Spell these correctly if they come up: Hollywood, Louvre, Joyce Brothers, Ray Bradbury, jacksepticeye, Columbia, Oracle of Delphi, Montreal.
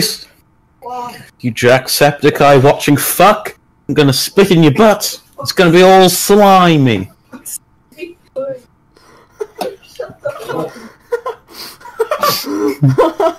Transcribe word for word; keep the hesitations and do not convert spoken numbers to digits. face! What? You Jacksepticeye watching fuck! I'm gonna spit in your butt! It's gonna be all slimy! Shut the fuck up!